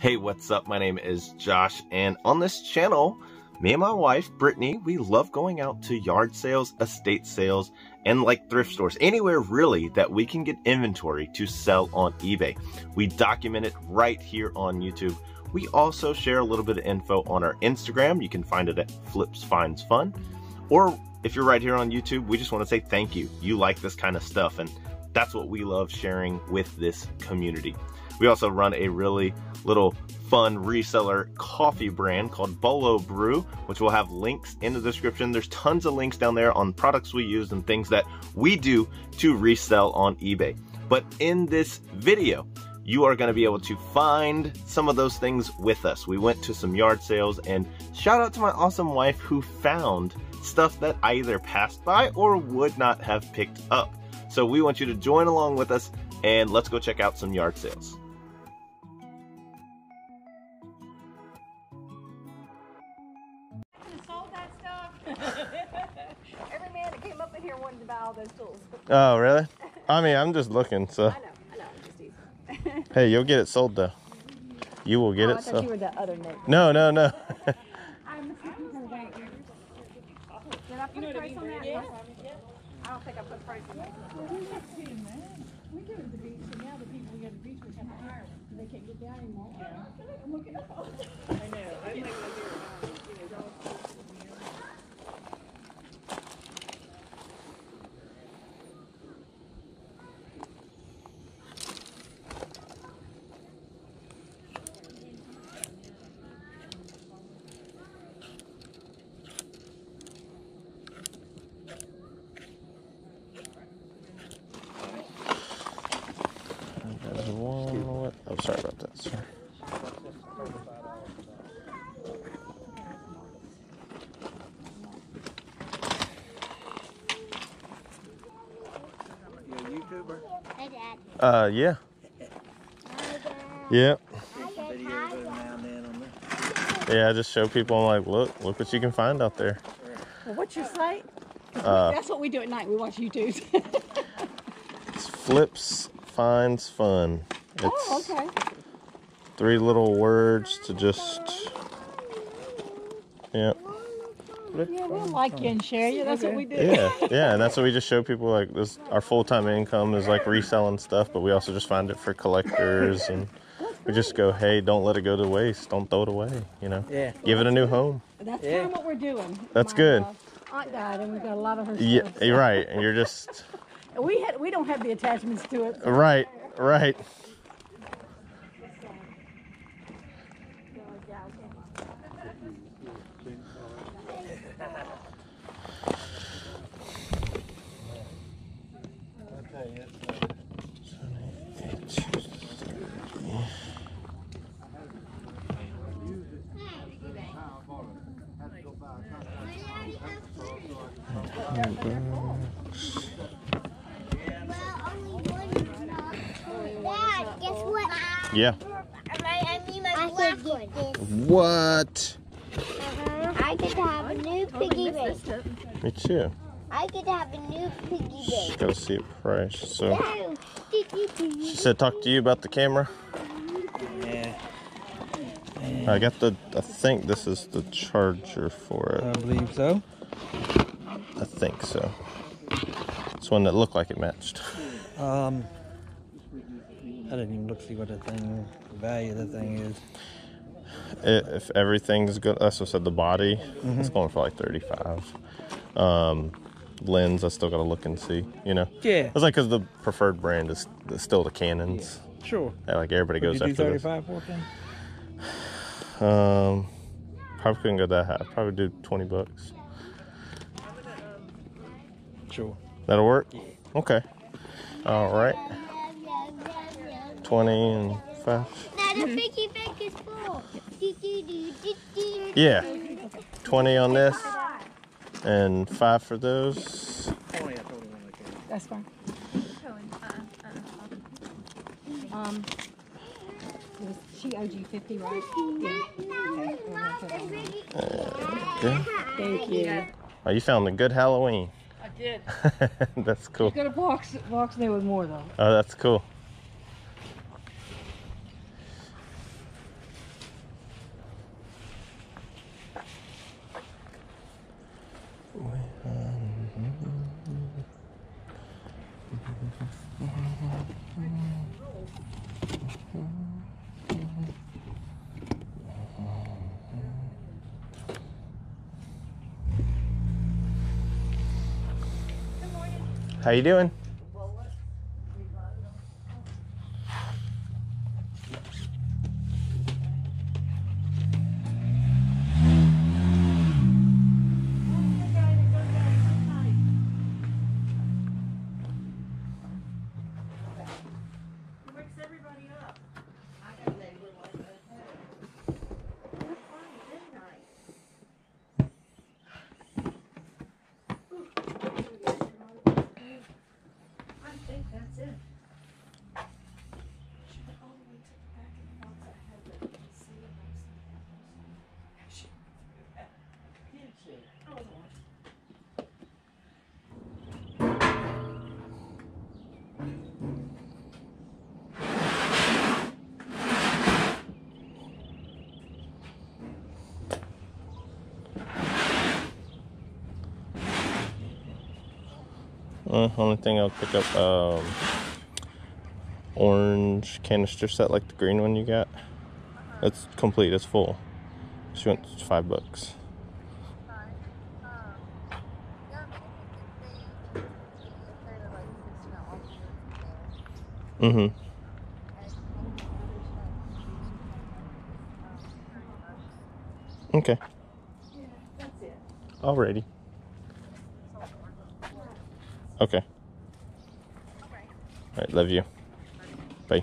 Hey, what's up? My name is Josh, and on this channel, me and my wife, Brittany, we love going out to yard sales, estate sales, and like thrift stores, anywhere really that we can get inventory to sell on eBay. We document it right here on YouTube. We also share a little bit of info on our Instagram. You can find it at Flips Finds Fun. Or if you're right here on YouTube, we just want to say thank you. You like this kind of stuff, and that's what we love sharing with this community. We also run a really little fun reseller coffee brand called Bolo Brew, which we'll have links in the description. There's tons of links down there on products we use and things that we do to resell on eBay. But in this video, you are going to be able to find some of those things with us. We went to some yard sales, and shout out to my awesome wife who found stuff that I either passed by or would not have picked up. So we want you to join along with us, and let's go check out some yard sales. Who sold that stuff? Every man that came up in here wanted to buy all those tools. Oh, really? I mean, I'm just looking, so. I know, it's just easy. Hey, you'll get it sold though. You will get it sold. I thought you were the other neighbor. No. Did I put a price on that? Yeah. I don't think I put a price on that. We give it to the beach, and now the people we go to the beach we have to hire because they can't get down anymore. I'm looking up all the time. I know. I'm looking up all the time. Sorry about that, sir. You a YouTuber? Hey, Dad. Yeah. Hi, Dad. Yeah. Yeah, I just show people, I'm like, look what you can find out there. Well, what's your site? That's what we do at night. We watch YouTube. It's Flips Finds Fun. It's three little words to just, yeah. Yeah, we'll like you and share you. That's what we do. Yeah, and that's what we just show people. Like this, our full-time income is like reselling stuff, but we also just find it for collectors, and we just go, hey, don't let it go to waste. Don't throw it away. You know. Yeah. Give it a new home. That's kind of what we're doing. That's good. Aunt died, and we got a lot of her stuff. Yeah, you're right. And you're just. We don't have the attachments to it. So. Right. Yeah. What? I get to have a new piggy bank. Me too. I get to have a new piggy bank. She's got to see it fresh. So. She said, talk to you about the camera. Yeah. I got the, I think this is the charger for it. I believe so. I think so. It's one that looked like it matched. I didn't even look see what the value of the thing is. If everything's good, that's what I said, the body, it's going for like 35. Lens, I still got to look and see, you know? Yeah. It's like because the preferred brand is still the Canons. Yeah. Sure. Yeah, like everybody goes after this. Would you do 35 for them? Probably couldn't go that high. Probably do 20 bucks. Sure. That'll work? Yeah. Okay. All right. 20 and 5. Now the piggy bank is full. Yeah. 20 on this and 5 for those. That's fine. She owed you 50, right? Yeah. Thank you. Oh, you found a good Halloween. I did. That's cool. You got a box there with more though. Oh, that's cool. How you doing? Only thing I'll pick up, orange canister set, like the green one you got. That's complete, it's full. She went $5. Mm-hmm. Okay. Alrighty. Okay. All right, love you. Bye.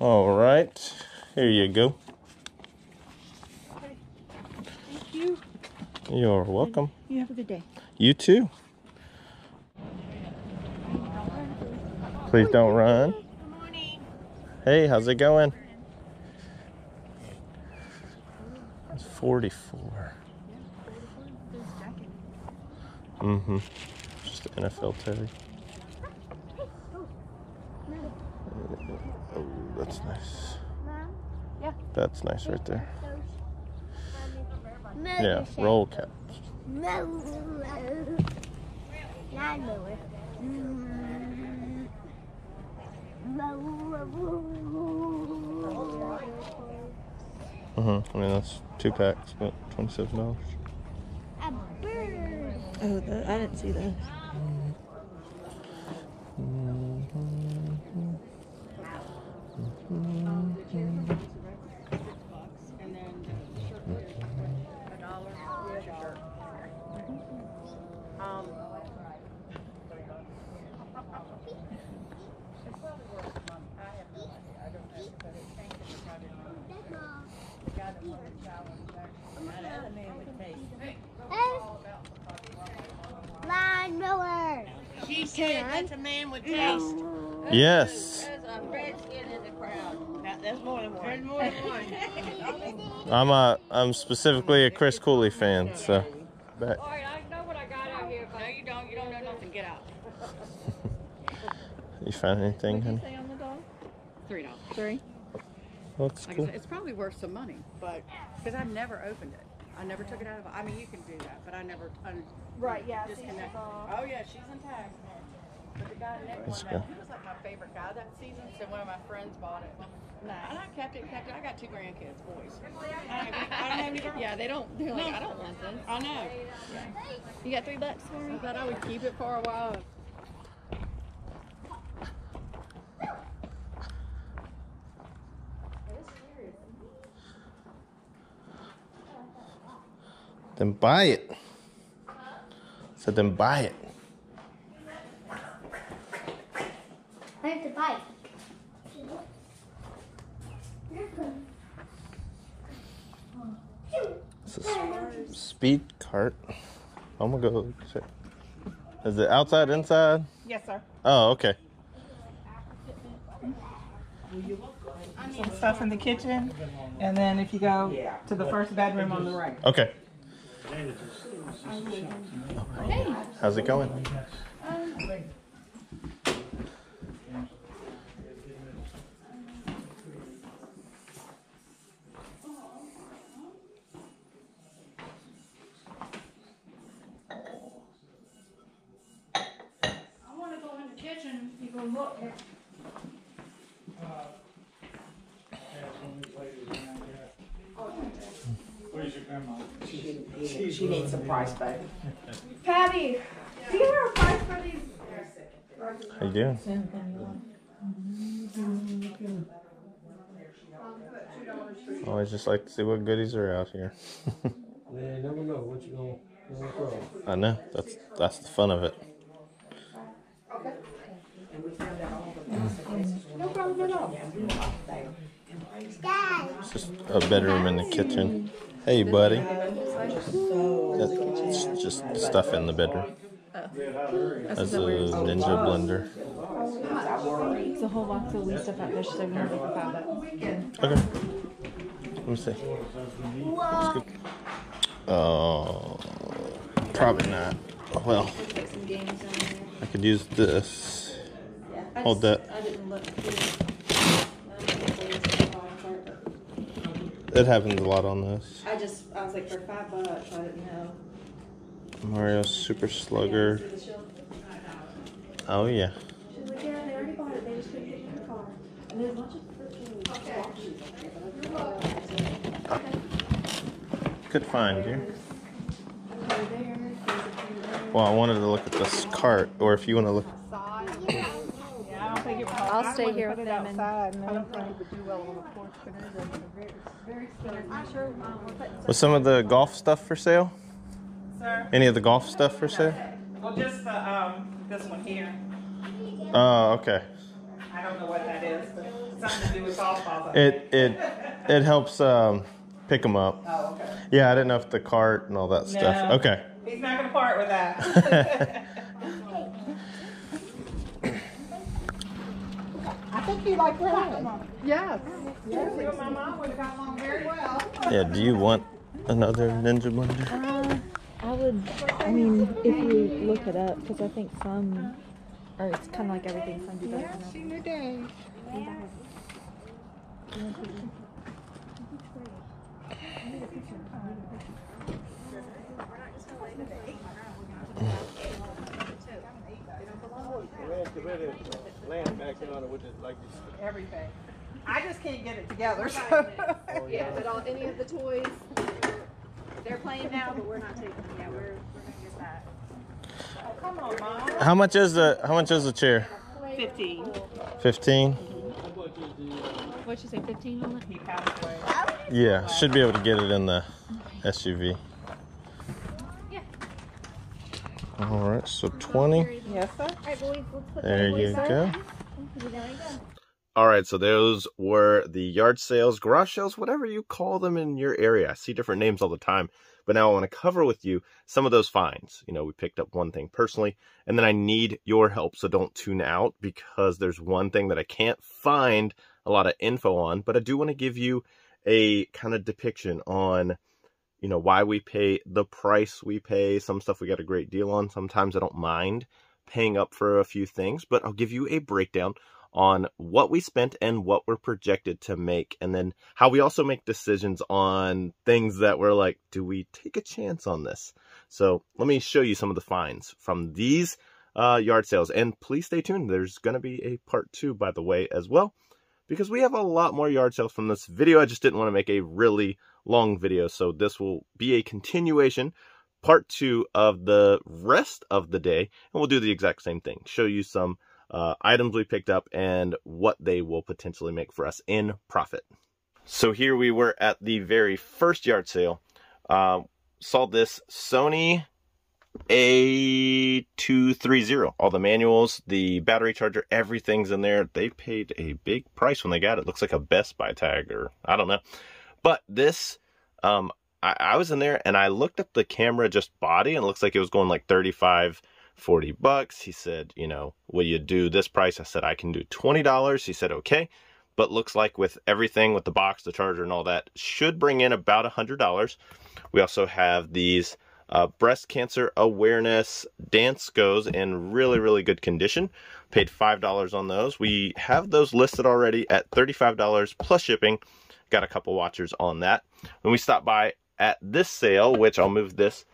All right, here you go. Okay. Thank you. You're welcome. You have a good day. You too. Please don't run. Hey, how's it going? It's 44. Mm-hmm. Just the NFL teddy. Oh, that's nice. That's nice right there. Yeah, roll cap. I mean, that's 2 packs, but $27. A bird. Oh, I didn't see that. She said that's a man with taste. Yes. There's a redskin in the crowd. Now, there's more than one. There's more than one. I'm specifically a Chris Cooley fan, so. All right, I know what I got out here, but no, you don't know nothing. Get out. You found anything, honey? What did you say on the dog? $3. $3? Looks cool. It's probably worth some money, but because I've never opened it. I never took it out of it. I mean, you can do that, but I never. Right, yeah. Disconnect. Oh, yeah, she's intact. But the guy next one, he was like my favorite guy that season, so one of my friends bought it. No, and I kept it. I got 2 grandkids, boys. I don't have any girls. Yeah, they don't. They're like, no, I don't want this. I know. Yeah. You got $3 for me? I thought I would keep it for a while. Then buy it. So then buy it. I have to buy it. It's a speed cart. I'm gonna go check. Is it outside, inside? Yes, sir. Oh, okay. Some stuff in the kitchen, and then if you go to the first bedroom on the right. Okay. Hey. How's it going? I want to go in the kitchen. You can look. grandma. She needs some prize back. Patty, do you have a prize for these? I do. I always just like to see what goodies are out here. Yeah, you never know what you're going to throw. I know. That's the fun of it. Okay. And we found out all the consequences. No problem at all. It's just a bedroom in the kitchen. Hey, buddy. That's just stuff in the bedroom. That's a Ninja blender. It's a whole box of Wii stuff out there, so we're going to make $5. Okay. Let me see. Let's go. Oh, probably not. Well, I could use this. Hold that. It happens a lot on this. I was like, for $5, I didn't know. Mario Super Slugger. Oh, yeah. Good find, here. Well, I wanted to look at this cart, or if you want to look. I'll stay here with them. Was some of the golf stuff for sale? Sir? Any of the golf stuff for sale? Well, just the, this one here. Oh, okay. I don't know what that is, but something to do with softballs. It helps pick them up. Oh, okay. Yeah, I didn't know if the cart and all that stuff. Okay. He's not gonna part with that. I think you like that. Yes. Yes. My mom would have got along very well. Yeah. Do you want another Ninja blender? I would. I mean, if you look it up, because I think some, or it's kind of like everything. Some do better. Yeah. See your day. Everything. I just can't get it together. So. Yeah, but all any of the toys, they're playing now, but we're not taking them. Yeah, we're gonna get that. Oh, come on, Mom. How much is the chair? 15. 15. What'd you say? 15 on it? He passed away. Yeah, should be able to get it in the SUV. All right, so 20. Yes, sir. There you go. All right, so those were the yard sales, garage sales, whatever you call them in your area. I see different names all the time, but now I want to cover with you some of those finds. You know, we picked up one thing personally, and then I need your help, so don't tune out, because there's one thing that I can't find a lot of info on, but I do want to give you a kind of depiction on, you know, why we pay the price we pay. Some stuff we got a great deal on. Sometimes I don't mind paying up for a few things, but I'll give you a breakdown on what we spent and what we're projected to make, and then how we also make decisions on things that we're like, do we take a chance on this? So let me show you some of the finds from these yard sales, and please stay tuned. There's going to be a part 2, by the way, as well, because we have a lot more yard sales from this video. I just didn't want to make a really long video, so this will be a continuation, part 2 of the rest of the day, and we'll do the exact same thing, show you some items we picked up and what they will potentially make for us in profit. So here we were at the very first yard sale. Saw this Sony A230. All the manuals, the battery charger, everything's in there. They paid a big price when they got it. Looks like a Best Buy tag, or I don't know. But this, I was in there and I looked at the camera just body, and it looks like it was going like $35, $40. He said, you know, will you do this price? I said, I can do $20. He said, okay. But looks like with everything, with the box, the charger and all that, should bring in about $100. We also have these breast cancer awareness Danskos in really, really good condition. Paid $5 on those. We have those listed already at $35 plus shipping. Got a couple watchers on that. When we stopped by at this sale, which I'll move this,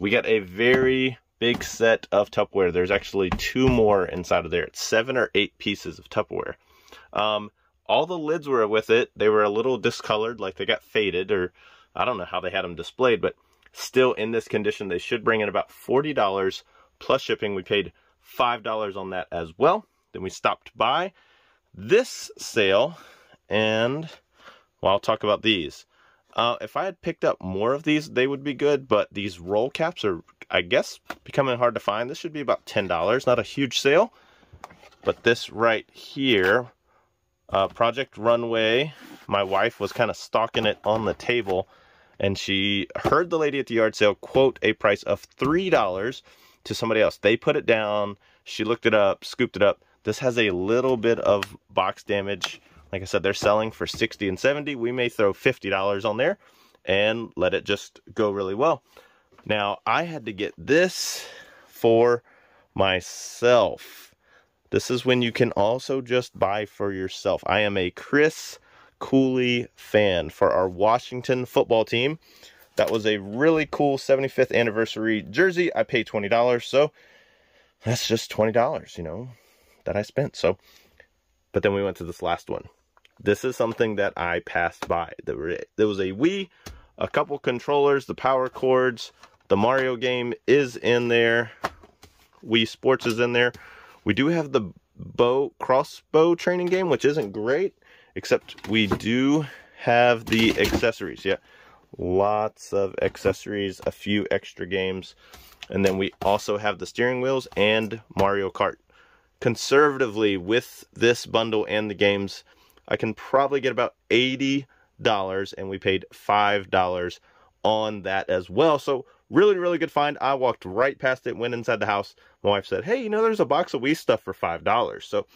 we got a very big set of Tupperware. There's actually 2 more inside of there. It's 7 or 8 pieces of Tupperware. All the lids were with it. They were a little discolored, like they got faded, or I don't know how they had them displayed, but still in this condition, they should bring in about $40 plus shipping. We paid $5 on that as well. Then we stopped by this sale, and well, I'll talk about these. If I had picked up more of these, they would be good, but these roll caps are, I guess, becoming hard to find. This should be about $10, not a huge sale. But this right here, Project Runway, my wife was kind of stalking it on the table, and she heard the lady at the yard sale quote a price of $3 to somebody else. They put it down, she looked it up, scooped it up. This has a little bit of box damage. Like I said, they're selling for $60 and $70. We may throw $50 on there and let it just go really well. Now, I had to get this for myself. This is when you can also just buy for yourself. I am a Chris Cooley fan for our Washington football team. That was a really cool 75th anniversary jersey. I paid $20, so that's just $20, you know, that I spent. So, but then we went to this last one. This is something that I passed by. There was a Wii, a couple controllers, the power cords, the Mario game is in there. Wii Sports is in there. We do have the crossbow training game, which isn't great, except we do have the accessories. Yeah, lots of accessories, a few extra games. And then we also have the steering wheels and Mario Kart. Conservatively, with this bundle and the games, I can probably get about $80, and we paid $5 on that as well. So really, really good find. I walked right past it, went inside the house. My wife said, hey, you know, there's a box of Wii stuff for $5. So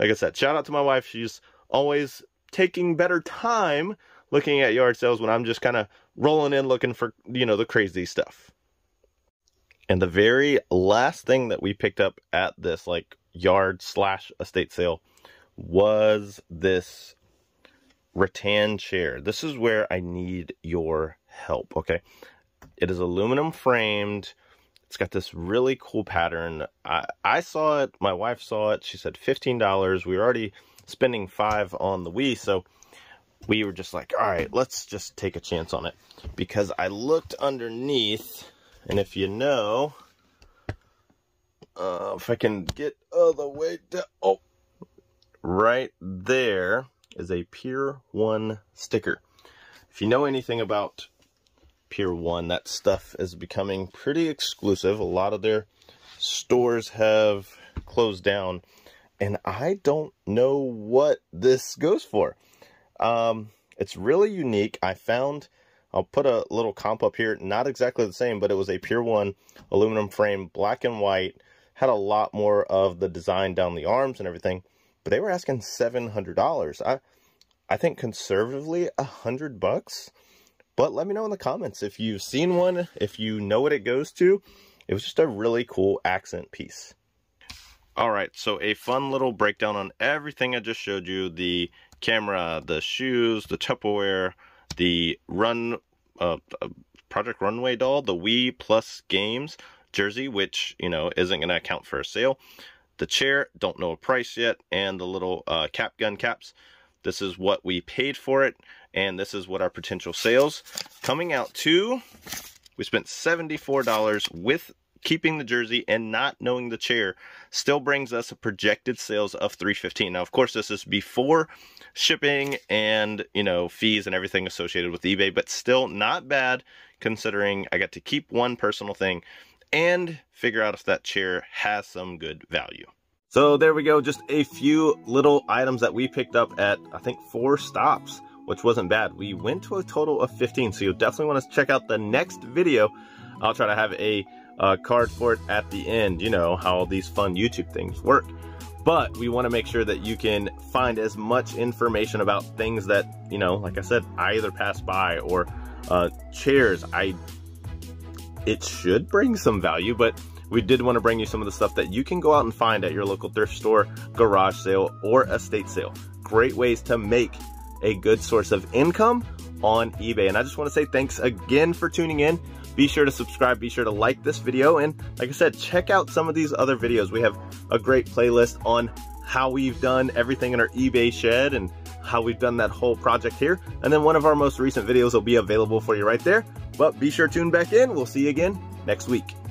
like I said, shout out to my wife. She's always taking better time looking at yard sales when I'm just kind of rolling in looking for, you know, the crazy stuff. And the very last thing that we picked up at this like yard / estate sale was this rattan chair. This is where I need your help, okay? It is aluminum framed. It's got this really cool pattern. I saw it, my wife saw it. She said $15. We were already spending $5 on the Wii, so we were just like, all right, let's just take a chance on it. Because I looked underneath, and if you know, if I can get all the way down, oh, right there is a Pier 1 sticker. If you know anything about Pier 1, that stuff is becoming pretty exclusive. A lot of their stores have closed down, and I don't know what this goes for. It's really unique. I found, I'll put a little comp up here, not exactly the same, but it was a Pier 1 aluminum frame, black and white, had a lot more of the design down the arms and everything, but they were asking $700. I think conservatively $100, but let me know in the comments if you've seen one, if you know what it goes to. It was just a really cool accent piece. All right, so a fun little breakdown on everything I just showed you, the camera, the shoes, the Tupperware, the Project Runway doll, the Wii Plus games, jersey, which, you know, isn't going to account for a sale, the chair, don't know a price yet, and the little cap gun caps. This is what we paid for it, and this is what our potential sales coming out to. We spent $74 with keeping the jersey and not knowing the chair, still brings us a projected sales of $315. Now, of course, this is before shipping and, you know, fees and everything associated with eBay, but still not bad considering I got to keep one personal thing and figure out if that chair has some good value. So there we go, just a few little items that we picked up at, I think, 4 stops, which wasn't bad. We went to a total of 15, so you'll definitely want to check out the next video. I'll try to have a card for it at the end, you know, how all these fun YouTube things work. But we want to make sure that you can find as much information about things that, you know, like I said, I either pass by, or chairs. It should bring some value, but we did want to bring you some of the stuff that you can go out and find at your local thrift store, garage sale, or estate sale. Great ways to make a good source of income on eBay. And I just want to say thanks again for tuning in. Be sure to subscribe, be sure to like this video, and like I said, check out some of these other videos. We have a great playlist on how we've done everything in our eBay shed and how we've done that whole project here. And then one of our most recent videos will be available for you right there. But be sure to tune back in. We'll see you again next week.